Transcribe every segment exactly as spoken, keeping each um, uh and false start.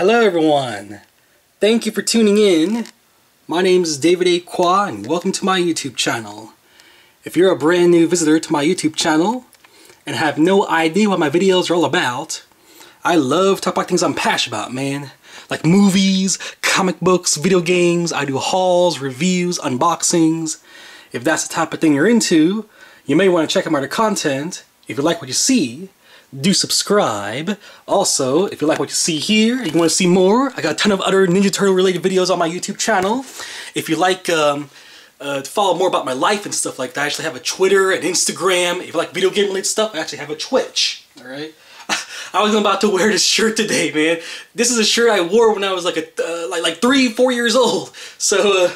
Hello everyone! Thank you for tuning in. My name is David A. Kwa and welcome to my YouTube channel. If you're a brand new visitor to my YouTube channel and have no idea what my videos are all about, I love talking about things I'm passionate about, man. Like movies, comic books, video games, I do hauls, reviews, unboxings. If that's the type of thing you're into, you may want to check out my other content. If you like what you see, do subscribe. Also, if you like what you see here, if you want to see more, I got a ton of other Ninja Turtle related videos on my YouTube channel. If you like um, uh, to follow more about my life and stuff like that, I actually have a Twitter and Instagram. If you like video game related stuff, I actually have a Twitch. Alright? I was about to wear this shirt today, man. This is a shirt I wore when I was like a, uh, like, like three, four years old. So, uh,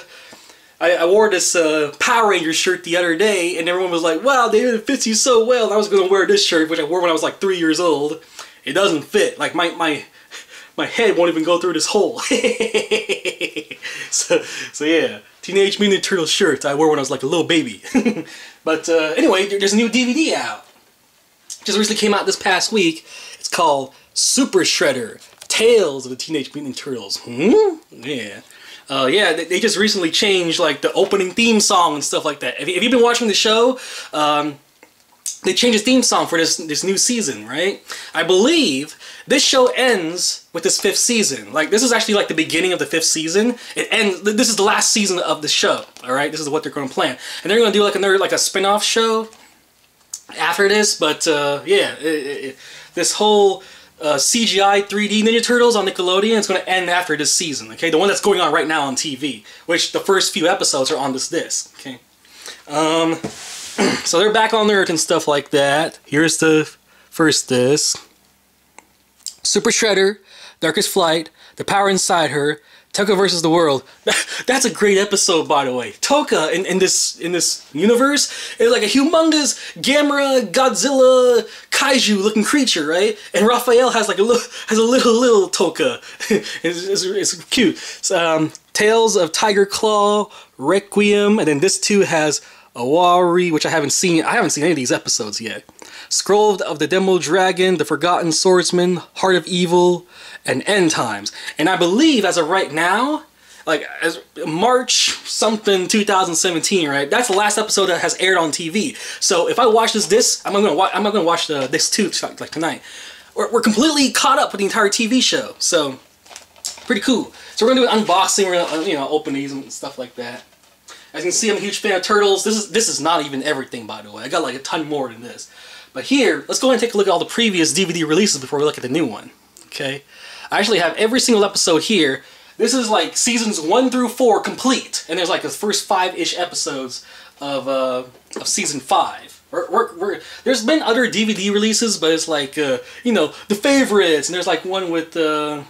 I, I wore this uh, Power Rangers shirt the other day, and everyone was like, wow, David, it fits you so well. And I was going to wear this shirt, which I wore when I was like three years old. It doesn't fit. Like, my my, my head won't even go through this hole. so, so, yeah. Teenage Mutant Ninja Turtles shirt I wore when I was like a little baby. But, uh, anyway, there's a new D V D out. It just recently came out this past week. It's called Super Shredder, Tales of the Teenage Mutant Ninja Turtles. Hmm? Yeah. Uh, yeah, they just recently changed like the opening theme song and stuff like that. If you've been watching the show, um, they changed the theme song for this this new season, right? I believe this show ends with this fifth season. Like this is actually like the beginning of the fifth season. It ends. This is the last season of the show. All right, this is what they're going to plan, and they're going to do like another like a spinoff show after this. But uh, yeah, it, it, this whole. Uh, C G I three D Ninja Turtles on Nickelodeon. It's going to end after this season, okay? The one that's going on right now on T V, which the first few episodes are on this disc, okay? Um, so they're back on Earth and stuff like that. Here's the first disc. Super Shredder, Darkest Flight, The Power Inside Her, Toka versus the World. That's a great episode, by the way. Toka in, in this in this universe is like a humongous Gamera, Godzilla, kaiju-looking creature, right? And Raphael has like a little has a little little Toka. it's, it's, it's cute. It's, um, Tales of Tiger Claw, Requiem, and then this too has Awari, which I haven't seen. I haven't seen any of these episodes yet. Scroll of the Demo Dragon, The Forgotten Swordsman, Heart of Evil, and End Times. And I believe as of right now, like as March something two thousand seventeen, right? That's the last episode that has aired on T V. So if I watch this, this I'm gonna watch. I'm not gonna watch the this too like tonight. We're, we're completely caught up with the entire T V show. So pretty cool. So we're gonna do an unboxing. We're gonna you know open these and stuff like that. As you can see, I'm a huge fan of Turtles. This is this is not even everything, by the way. I got like a ton more than this. But here, let's go ahead and take a look at all the previous D V D releases before we look at the new one. Okay, I actually have every single episode here. This is like seasons one through four complete, and there's like the first five-ish episodes of uh, of season five. We're, we're, we're, there's been other D V D releases, but it's like uh, you know the favorites, and there's like one with uh,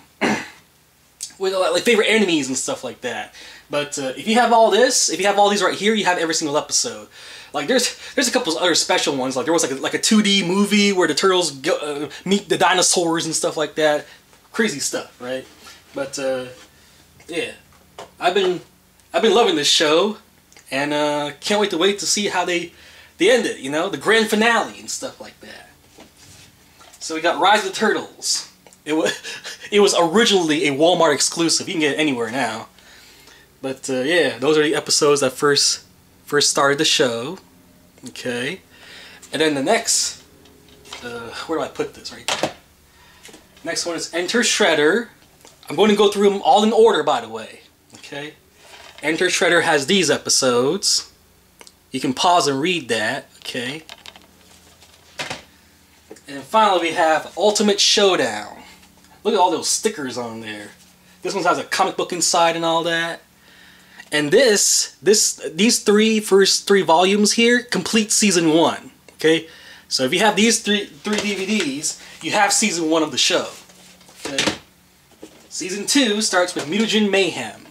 with like favorite enemies and stuff like that. But uh, if you have all this, if you have all these right here, you have every single episode. Like there's there's a couple of other special ones. Like there was like a, like a two D movie where the turtles go, uh, meet the dinosaurs and stuff like that. Crazy stuff, right? But uh, yeah, I've been I've been loving this show, and uh, can't wait to wait to see how they they end it. You know, the grand finale and stuff like that. So we got Rise of the Turtles. It was it was originally a Walmart exclusive. You can get it anywhere now. But, uh, yeah, those are the episodes that first first started the show, okay? And then the next, uh, where do I put this? Right there. Next one is Enter Shredder. I'm going to go through them all in order, by the way, okay? Enter Shredder has these episodes. You can pause and read that, okay? And then finally we have Ultimate Showdown. Look at all those stickers on there. This one has a comic book inside and all that. And this, this, these three first three volumes here complete season one. Okay, so if you have these three three D V Ds, you have season one of the show. Okay, season two starts with Mutagen Mayhem,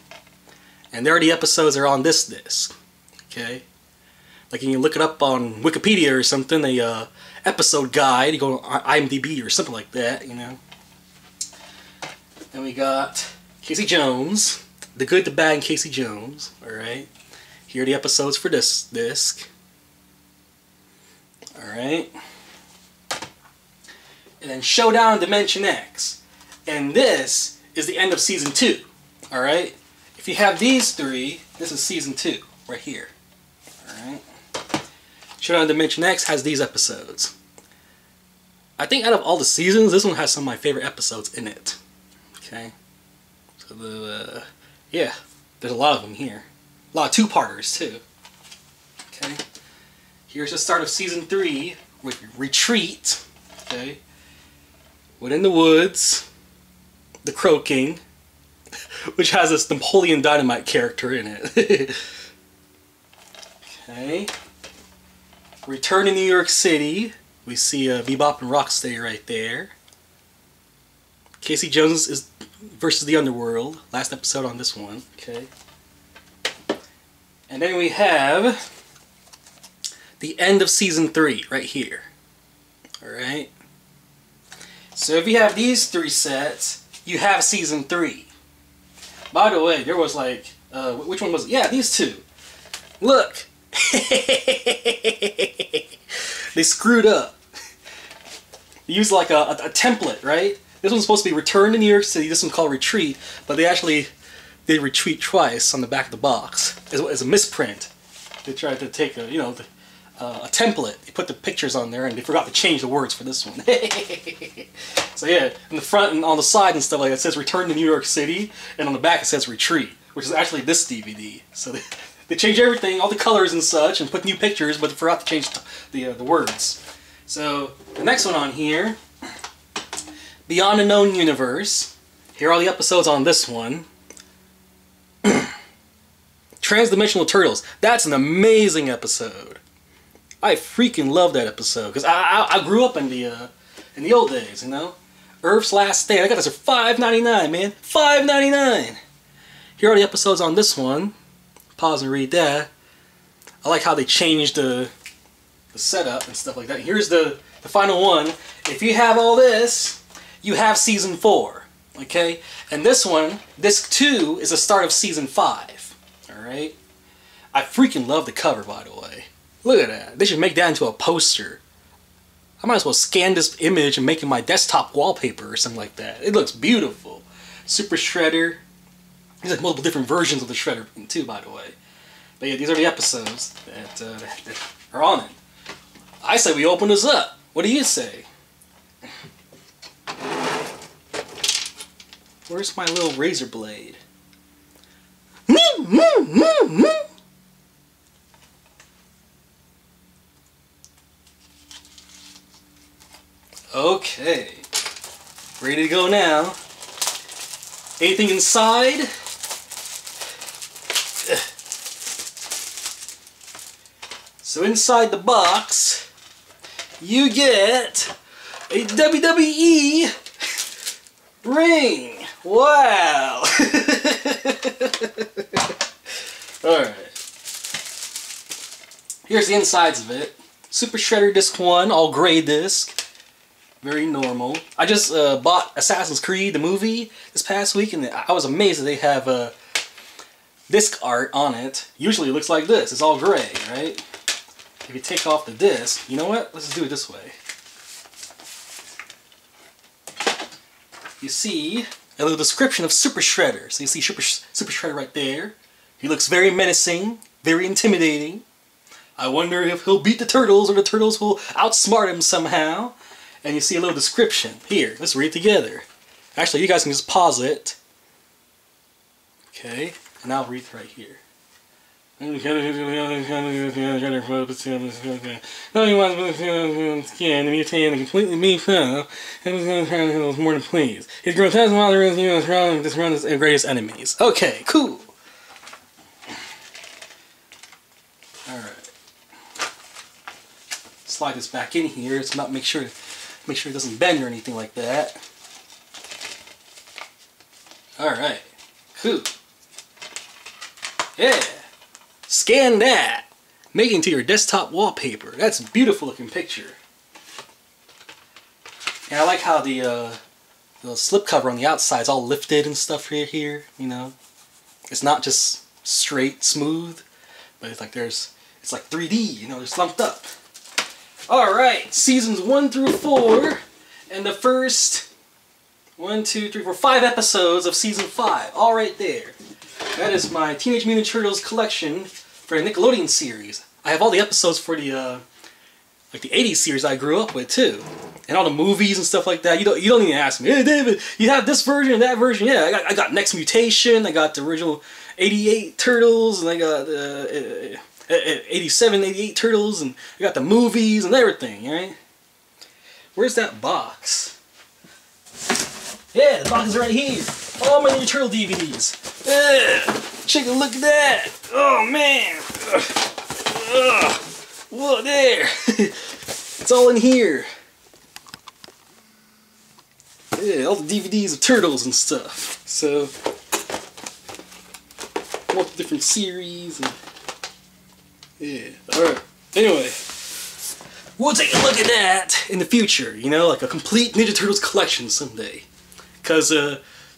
and there are the episodes that are on this disc. Okay, like you can look it up on Wikipedia or something, the uh, episode guide. You go on I M D B or something like that, you know. Then we got Casey Jones. The Good, the Bad, and Casey Jones. Alright. Here are the episodes for this disc. Alright. And then Showdown Dimension X. And this is the end of season two. All right. If you have these three, this is season two right here. All right. Showdown Dimension X has these episodes. I think out of all the seasons, this one has some of my favorite episodes in it. Okay. So the uh, yeah, there's a lot of them here. A lot of two-parters too. Okay. Here's the start of season three with Retreat. Okay. Within the Woods, The Crow King, which has this Napoleon Dynamite character in it. Okay. Return to New York City. We see uh, Bebop and Rocksteady right there. Casey Jones is versus the Underworld. Last episode on this one. Okay. And then we have the end of season three right here. All right. So if you have these three sets, you have season three. By the way, there was like, uh, which one was it? Yeah, these two. Look. They screwed up. They used like a, a, a template, right? This one's supposed to be Return to New York City. This one's called Retreat, but they actually did Retreat twice on the back of the box. It's, it's a misprint. They tried to take a, you know, the, uh, a template. They put the pictures on there, and they forgot to change the words for this one. So yeah, in the front and on the side and stuff like that, it says Return to New York City, and on the back it says Retreat, which is actually this D V D. So. They, They changed everything, all the colors and such, and put new pictures, but they forgot to change the uh, the words. So the next one on here, Beyond the Known Universe. Here are the episodes on this one. Transdimensional Turtles. That's an amazing episode. I freaking love that episode because I, I I grew up in the uh, in the old days, you know. Earth's Last Stand. I got this for five ninety-nine, man. five ninety-nine. Here are the episodes on this one. Pause and read that. I like how they changed the, the setup and stuff like that. Here's the, the final one. If you have all this, you have season four. Okay? And this one, this two, is the start of season five. Alright? I freaking love the cover, by the way. Look at that. They should make that into a poster. I might as well scan this image and make it my desktop wallpaper or something like that. It looks beautiful. Super Shredder. There's like multiple different versions of the Shredder too, by the way. But yeah, these are the episodes that, uh, that, that are on it. I say we open this up. What do you say? Where's my little razor blade? Okay. Ready to go now. Anything inside? So inside the box, you get a W W E ring. Wow. Alright. Here's the insides of it. Super Shredder Disc one, all gray disc. Very normal. I just uh, bought Assassin's Creed, the movie, this past week, and I was amazed that they have uh, disc art on it. Usually it looks like this. It's all gray, right? If you take off the disc, you know what? Let's just do it this way. You see a little description of Super Shredder. So you see Super, Sh Super Shredder right there. He looks very menacing, very intimidating. I wonder if he'll beat the turtles or the turtles will outsmart him somehow. And you see a little description. Here, let's read it together. Actually, you guys can just pause it. Okay, and I'll read it right here. No, you want to skin and mutate and completely be found. And was going to try to handle more than please. His grotesque mother is you know this run his greatest enemies. Okay, cool. Alright. Slide this back in here. It's not make sure Make sure it doesn't bend or anything like that. Alright. Cool. Yeah. Scan that. Make it into your desktop wallpaper. That's a beautiful looking picture. And I like how the, uh, the slip cover on the outside is all lifted and stuff here, here. You know? It's not just straight, smooth. But it's like there's... It's like three D. You know, it's lumped up. Alright, seasons one through four, and the first One, two, three, four, five episodes of season five, all right there. That is my Teenage Mutant Ninja Turtles collection for a Nickelodeon series. I have all the episodes for the, uh, like the eighties series I grew up with too. And all the movies and stuff like that. You don't, you don't even ask me, hey David, you have this version and that version? Yeah, I got, I got Next Mutation, I got the original eighty-eight Turtles, and I got the uh, eighty-seven, eighty-eight Turtles, and I got the movies and everything, right? Where's that box? Yeah, the box is right here. All my Ninja Turtle D V Ds. Yeah, check a look at that. Oh man. Ugh. Whoa, there. It's all in here. Yeah, all the D V Ds of Turtles and stuff. So, multiple different series. And yeah. All right. Anyway. We'll take a look at that in the future, you know, like a complete Ninja Turtles collection someday. Because uh,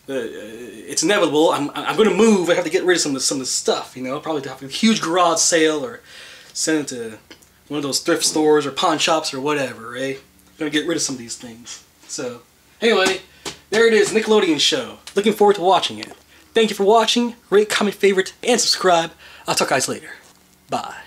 uh, it's inevitable, I'm, I'm going to move, I have to get rid of some of, this, some of this stuff, you know, probably have a huge garage sale or send it to one of those thrift stores or pawn shops or whatever, right? I'm going to get rid of some of these things. So, anyway, there it is, Nickelodeon show. Looking forward to watching it. Thank you for watching, rate, comment, favorite, and subscribe. I'll talk guys later. Bye.